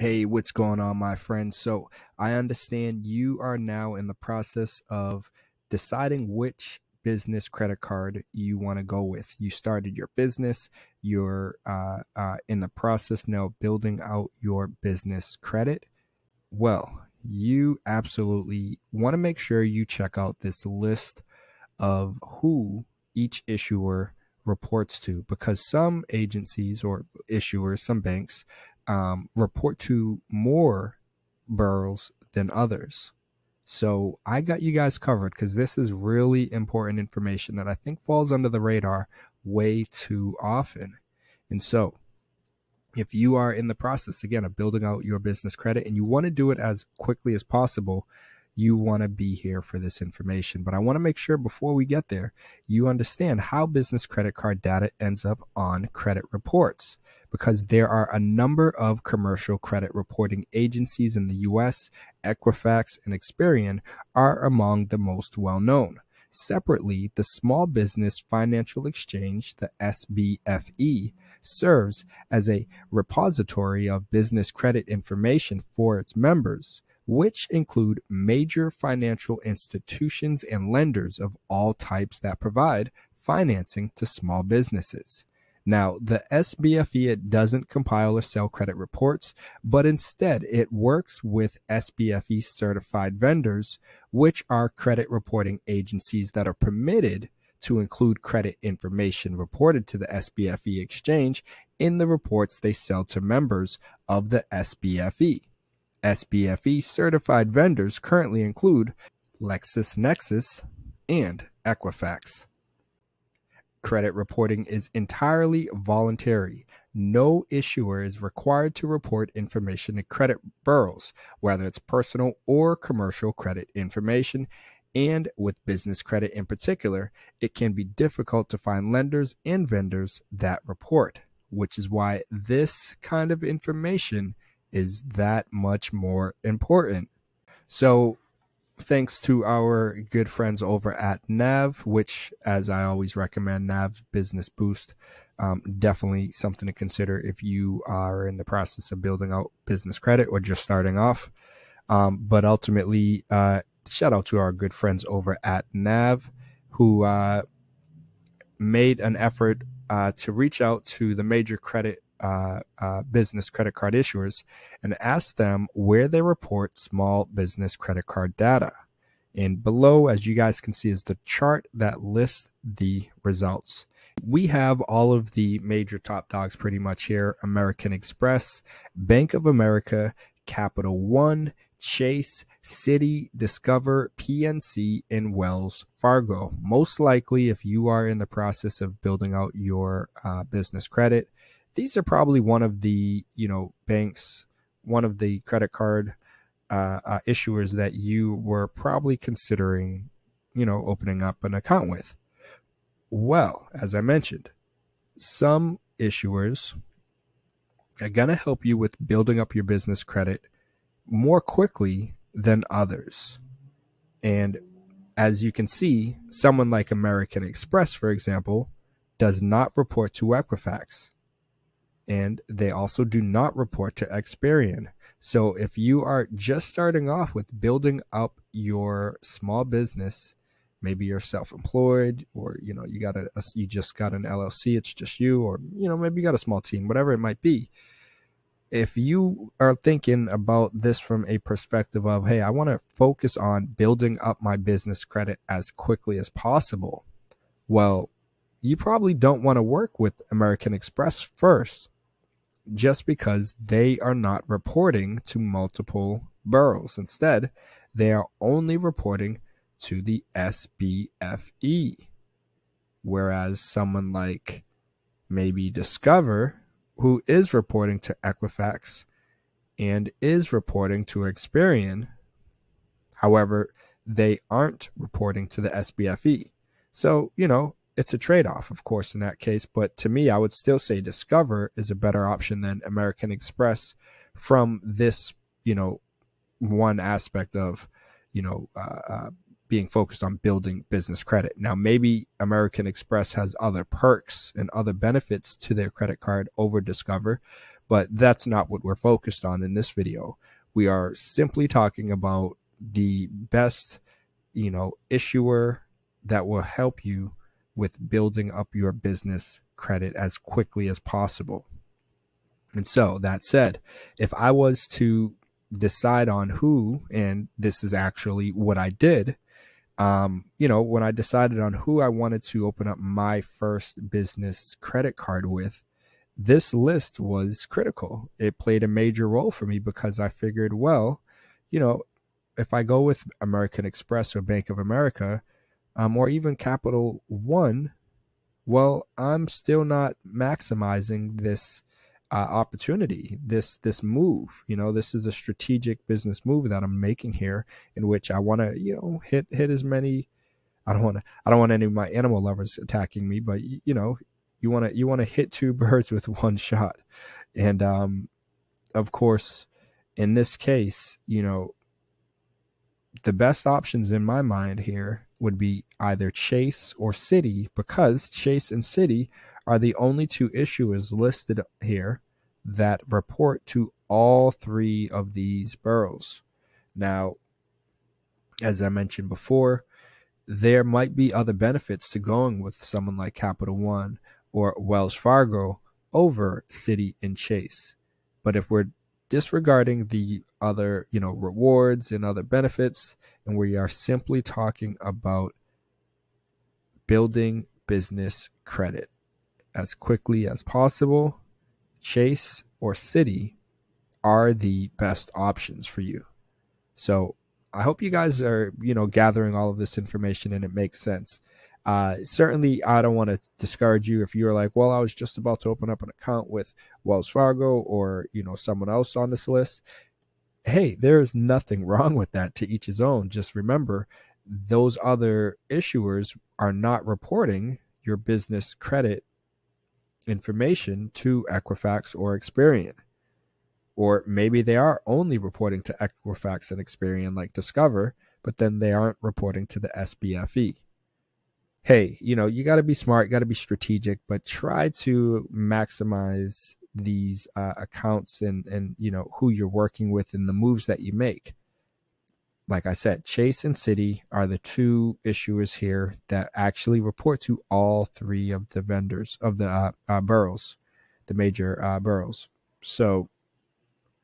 Hey, what's going on, my friends? So I understand you are now in the process of deciding which business credit card you want to go with. You started your business. You're in the process now of building out your business credit. Well, you absolutely want to make sure you check out this list of who each issuer reports to, because some agencies or issuers, some banks, report to more boroughs than others. So I got you guys covered, because this is really important information that I think falls under the radar way too often. And so if you are in the process, again, of building out your business credit and you want to do it as quickly as possible, you want to be here for this information. But I want to make sure before we get there, you understand how business credit card data ends up on credit reports, because there are a number of commercial credit reporting agencies in the U.S. Equifax and Experian are among the most well-known. Separately, the Small Business Financial Exchange, the SBFE, serves as a repository of business credit information for its members, which include major financial institutions and lenders of all types that provide financing to small businesses. Now, the SBFE doesn't compile or sell credit reports, but instead it works with SBFE certified vendors, which are credit reporting agencies that are permitted to include credit information reported to the SBFE exchange in the reports they sell to members of the SBFE. SBFE certified vendors currently include LexisNexis and Equifax. Credit reporting is entirely voluntary. No issuer is required to report information to credit bureaus, whether it's personal or commercial credit information, and with business credit in particular, it can be difficult to find lenders and vendors that report, which is why this kind of information is that much more important. So thanks to our good friends over at NAV, which, as I always recommend, NAV Business Boost, definitely something to consider if you are in the process of building out business credit or just starting off. But ultimately, shout out to our good friends over at NAV, who made an effort to reach out to the major credit business credit card issuers and ask them where they report small business credit card data. And below, as you guys can see, is the chart that lists the results. We have all of the major top dogs pretty much here: American Express, Bank of America, Capital One, Chase, Citi, Discover, PNC, and Wells Fargo. Most likely, if you are in the process of building out your business credit, these are probably one of the, banks, one of the credit card issuers that you were probably considering, opening up an account with. Well, as I mentioned, some issuers are going to help you with building up your business credit more quickly than others. And as you can see, someone like American Express, for example, does not report to Equifax. And they also do not report to Experian. So if you are just starting off with building up your small business, maybe you're self-employed, or you just got an LLC, it's just you, or maybe you got a small team, whatever it might be. If you are thinking about this from a perspective of, hey, I want to focus on building up my business credit as quickly as possible, well, you probably don't want to work with American Express first, just because they are not reporting to multiple boroughs. Instead, they are only reporting to the SBFE, whereas someone like maybe Discover, who is reporting to Equifax and is reporting to Experian, however, they aren't reporting to the SBFE. So, it's a trade-off, of course, in that case. But to me, I would still say Discover is a better option than American Express from this, one aspect of, being focused on building business credit. Now, maybe American Express has other perks and other benefits to their credit card over Discover, But that's not what we're focused on in this video. We are simply talking about the best, you know, issuer that will help you with building up your business credit as quickly as possible. And so that said, if I was to decide on who, and this is actually what I did, you know, when I decided on who I wanted to open up my first business credit card with, this list was critical. It played a major role for me because I figured, well, you know, if I go with American Express or Bank of America, or even Capital One, well, I'm still not maximizing this opportunity, this move. You know, this is a strategic business move that I'm making here, in which I want to, you know, hit as many. I don't want any of my animal lovers attacking me, but you know, you want to hit two birds with one shot. And of course, in this case, you know, the best options in my mind here would be either Chase or Citi, because Chase and Citi are the only two issuers listed here that report to all three of these boroughs. Now, as I mentioned before, there might be other benefits to going with someone like Capital One or Wells Fargo over Citi and Chase. But if we're disregarding the other, you know, rewards and other benefits, and we are simply talking about building business credit as quickly as possible, Chase or Citi are the best options for you. So I hope you guys are, you know, gathering all of this information and it makes sense. Certainly, I don't want to discourage you if you're like, well, I was just about to open up an account with Wells Fargo or, you know, someone else on this list. Hey, there's nothing wrong with that, to each his own. Just remember, those other issuers are not reporting your business credit information to Equifax or Experian. Or maybe they are only reporting to Equifax and Experian like Discover, but then they aren't reporting to the SBFE. Hey, you know, you got to be smart, got to be strategic, but try to maximize these accounts and, you know, who you're working with and the moves that you make. Like I said, Chase and Citi are the two issuers here that actually report to all three of the vendors of the boroughs, the major boroughs. So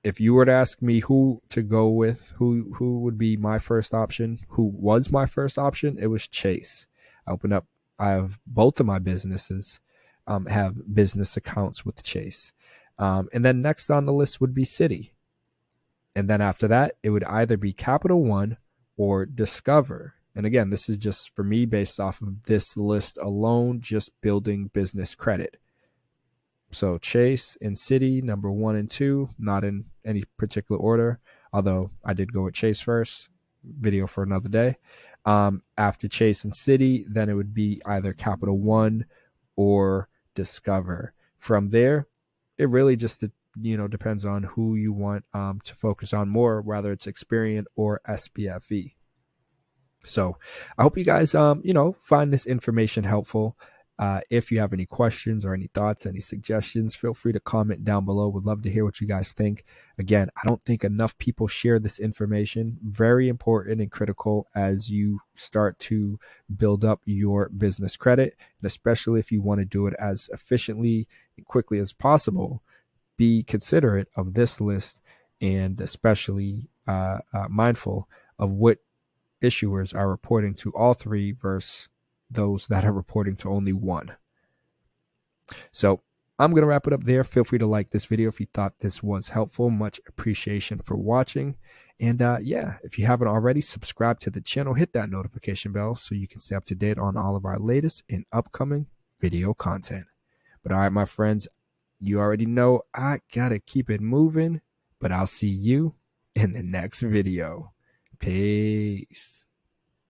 if you were to ask me who to go with, who would be my first option, who was my first option, it was Chase. I have both of my businesses have business accounts with Chase. And then next on the list would be Citi. And then after that, it would either be Capital One or Discover. And again, this is just for me based off of this list alone, just building business credit. So Chase and Citi, number 1 and 2, not in any particular order, although I did go with Chase first. Video for another day. After Chase and Citi, then it would be either Capital One or Discover. From there, it really just, you know, depends on who you want to focus on more, whether it's Experian or SBFE. So I hope you guys, you know, find this information helpful. If you have any questions or any thoughts, any suggestions, feel free to comment down below. Would love to hear what you guys think. Again, I don't think enough people share this information. Very important and critical as you start to build up your business credit, and especially if you want to do it as efficiently and quickly as possible. Be considerate of this list and especially mindful of what issuers are reporting to all three versus those that are reporting to only one. So I'm going to wrap it up there. Feel free to like this video if you thought this was helpful. Much appreciation for watching. And yeah, if you haven't already, subscribe to the channel, hit that notification bell so you can stay up to date on all of our latest and upcoming video content. But all right, my friends, you already know I got to keep it moving, but I'll see you in the next video. Peace.